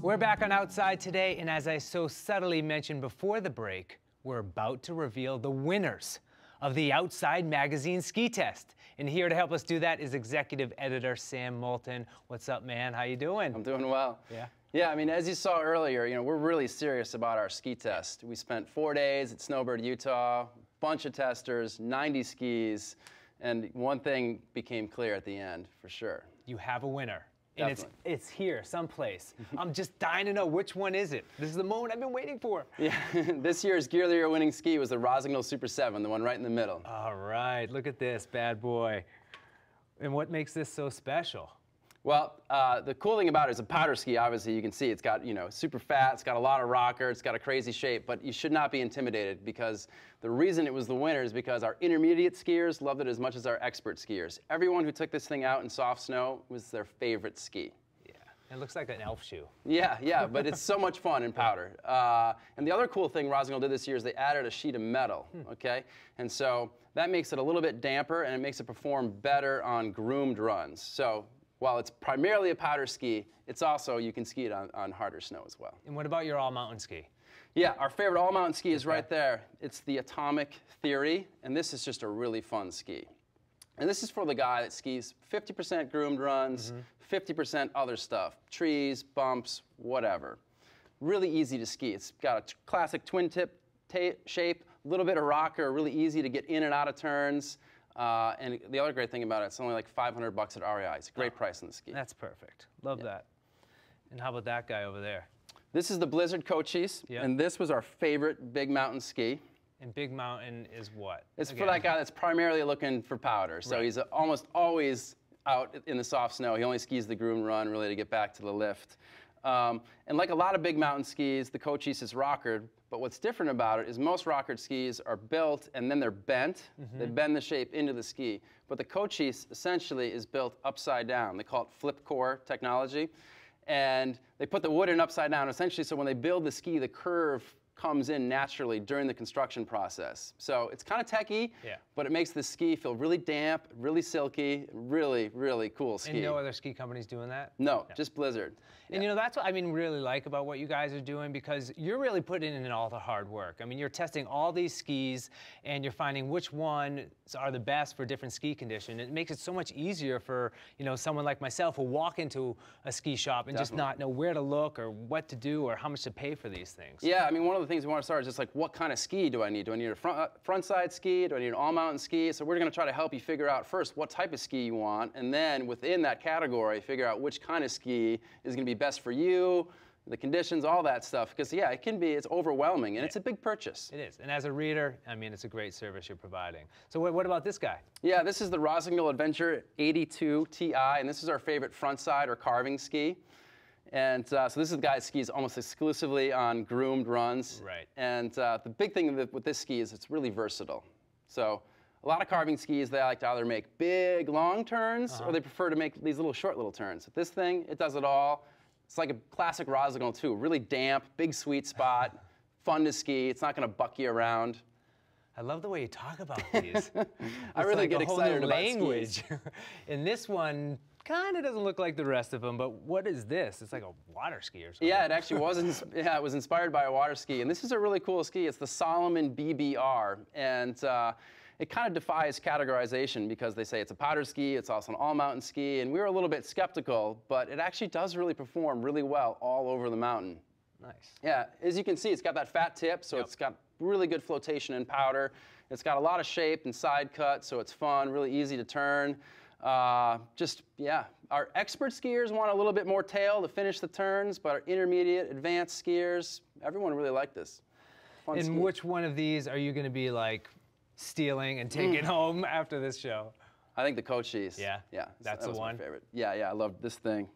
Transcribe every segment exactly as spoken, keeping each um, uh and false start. We're back on Outside Today, and as I so subtly mentioned before the break, we're about to reveal the winners of the Outside Magazine ski test. And here to help us do that is executive editor Sam Moulton. What's up, man? How you doing? I'm doing well. Yeah. Yeah, I mean, as you saw earlier, you know, we're really serious about our ski test. We spent four days at Snowbird, Utah, bunch of testers, ninety skis, and one thing became clear at the end, for sure. You have a winner. And it's, it's here, someplace. I'm just dying to know, which one is it? This is the moment I've been waiting for. Yeah, this year's Gear of the Year winning ski was the Rossignol Super seven, the one right in the middle. All right, look at this bad boy. And what makes this so special? Well, uh, the cool thing about it is a powder ski, obviously, you can see it's got, you know, super fat, it's got a lot of rocker, it's got a crazy shape, but you should not be intimidated, because the reason it was the winner is because our intermediate skiers loved it as much as our expert skiers. Everyone who took this thing out in soft snow was their favorite ski. Yeah, it looks like an elf shoe. Yeah, yeah, but it's so much fun in powder. Uh, and the other cool thing Rossignol did this year is they added a sheet of metal, hmm. okay? And so that makes it a little bit damper, and it makes it perform better on groomed runs. So, while it's primarily a powder ski, it's also, you can ski it on, on harder snow as well. And what about your all-mountain ski? Yeah, our favorite all-mountain ski is right there. It's the Atomic Theory, and this is just a really fun ski. And this is for the guy that skis fifty percent groomed runs, fifty percent mm-hmm. other stuff, trees, bumps, whatever. Really easy to ski. It's got a t classic twin tip shape, a little bit of rocker, really easy to get in and out of turns. Uh, and the other great thing about it, it's only like five hundred bucks at R E I. It's a great oh, price on the ski. That's perfect. Love yeah. that. And how about that guy over there? This is the Blizzard Cochise, yep. and this was our favorite big mountain ski. And big mountain is what? It's Again. for that guy that's primarily looking for powder. So right. he's almost always out in the soft snow. He only skis the groomed run, really, to get back to the lift. Um, and like a lot of big mountain skis, the Cochise is rockered. But what's different about it is most rockered skis are built and then they're bent. Mm-hmm. They bend the shape into the ski. But the Cochise essentially is built upside down. They call it flip core technology. And they put the wood in upside down essentially so when they build the ski, the curve comes in naturally during the construction process. So it's kind of techie, yeah. but it makes the ski feel really damp, really silky, really, really cool ski. And no other ski company's doing that? No, no. just Blizzard. And yeah. you know, that's what I mean really like about what you guys are doing, because you're really putting in all the hard work. I mean, you're testing all these skis and you're finding which ones are the best for different ski conditions. It makes it so much easier for, you know, someone like myself who walk into a ski shop and Definitely. just not know where to look or what to do or how much to pay for these things. Yeah, I mean, one of the things we want to start is just like, what kind of ski do I need? Do I need a front, uh, front side ski? Do I need an all mountain ski? So we're going to try to help you figure out first what type of ski you want, and then within that category, figure out which kind of ski is going to be best for you, the conditions, all that stuff. Because yeah, it can be, it's overwhelming, and yeah. it's a big purchase. It is, and as a reader, I mean, it's a great service you're providing. So what, what about this guy? Yeah, this is the Rossignol Adventure eighty-two T I, and this is our favorite front side or carving ski. And uh, so this is the guy that skis almost exclusively on groomed runs. Right. And uh, the big thing with this ski is it's really versatile. So a lot of carving skis, they like to either make big, long turns, uh-huh. or they prefer to make these little, short little turns. But this thing, it does it all. It's like a classic Rossignol, too. Really damp, big sweet spot, fun to ski. It's not going to buck you around. I love the way you talk about these. I really like get excited about language. And this one kind of doesn't look like the rest of them, but what is this? It's like a water ski or something. Yeah, it actually was. Yeah, it was inspired by a water ski, and this is a really cool ski. It's the Salomon B B R, and uh, it kind of defies categorization because they say it's a powder ski. It's also an all-mountain ski, and we were a little bit skeptical, but it actually does really perform really well all over the mountain. Nice. Yeah, as you can see, it's got that fat tip, so yep. it's got really good flotation in powder. It's got a lot of shape and side cut, so it's fun, really easy to turn. Uh, just, yeah, our expert skiers want a little bit more tail to finish the turns, but our intermediate, advanced skiers, everyone really liked this. Fun and ski. Which one of these are you going to be, like, stealing and taking mm. home after this show? I think the Cochise. Yeah? Yeah. That's so, that the one? My favorite. Yeah, yeah, I love this thing.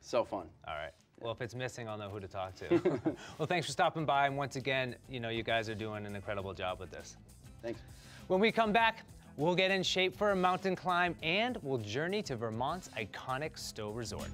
So fun. All right. Well, if it's missing, I'll know who to talk to. Well, thanks for stopping by, and once again, you know, you guys are doing an incredible job with this. Thanks. When we come back, we'll get in shape for a mountain climb, and we'll journey to Vermont's iconic Stowe Resort.